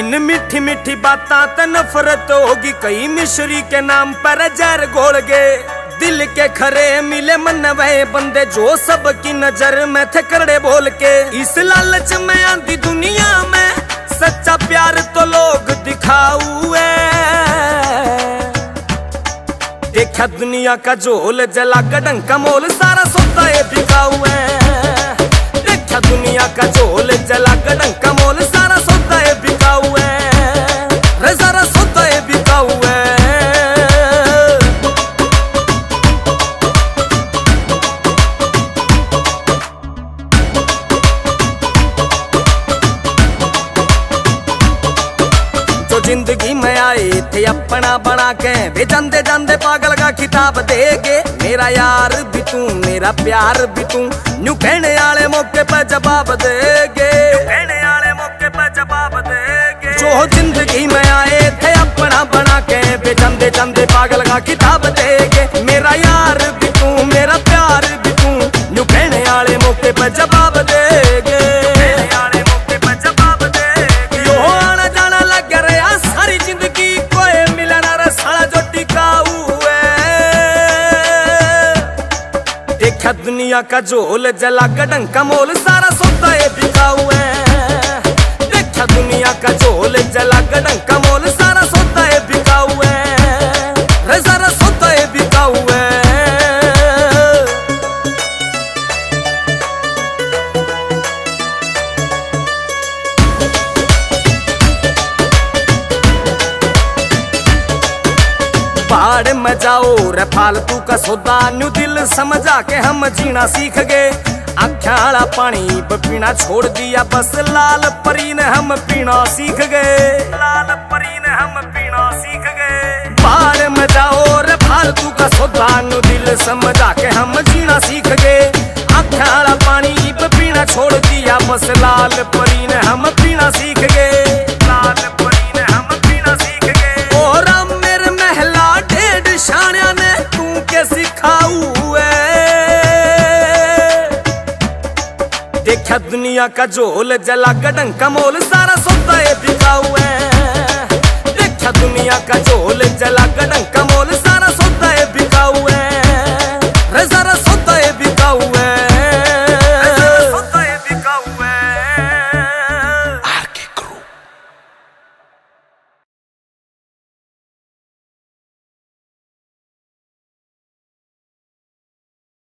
इन मीठी मीठी बातां त नफरत होगी कई मिश्री के नाम पर जहर घोल गए। दिल के खरे मिले मन वह बंदे जो सबकी नजर में थे करड़े बोल के। इस लालच में आंधी दुनिया में सच्चा प्यार तो लोग दिखाऊ है। देखा दुनिया का झोल जला का डंका मोल सारा सोदा ये बिकाऊ है। देखा दुनिया का झोल जला का डंका मोल सारा सोदा ये बिकाऊ है। सारा सोदा ये बिकाऊ है। जो जिंदगी में आए थे अपना बना के वे जाते जाते पागल का खिताब देके। मेरा यार भी तू मेरा प्यार भी तू न्यू कहने वाले मौके पर जवाब देगे। जो जिंदगी में आए थे अपना बना के वे चंदे चंदे पागल का किताब देके। मेरा यार भी तू मेरा प्यार भी तू न्यू कहने वाले मौके पर जवाब देगे। यो आना जाना लग रहा सारी जिंदगी कोई मिलना रे साला जो टिकाऊ है। देखा दुनिया का झोल जला का डंका मोल सारा सोदा ये बिकाऊ है। दुनिया का झोल जला का डंका मोल सारा सोदा ये बिकाऊ है। सारा सोदा ये बिकाऊ है। पहाड़ में जाओ रे फालतू का सौदा न्यू दिल समझा के हम जीना सीख गए। आख्याला पानी पीना छोड़ दिया बस लाल परी ने हम पीना सीख गए। लाल परी ने हम पीना सीख गए। बाहर में जाओ रे फालतू का सौदा नु दिल समझा के हम जीना सीख गए। आख्याला पानी पीना छोड़ दिया बस लाल परी ने हम पीना सीख गए। लाल परी ने हम पीना सीख गए। और हम मेरे महला डेढ़ शानिया ने तू के सिखाऊ। देखा दुनिया का झोल जला का डंका मोल सारा सोदा ये बिकाऊ है। देखा दुनिया का झोल जला का डंका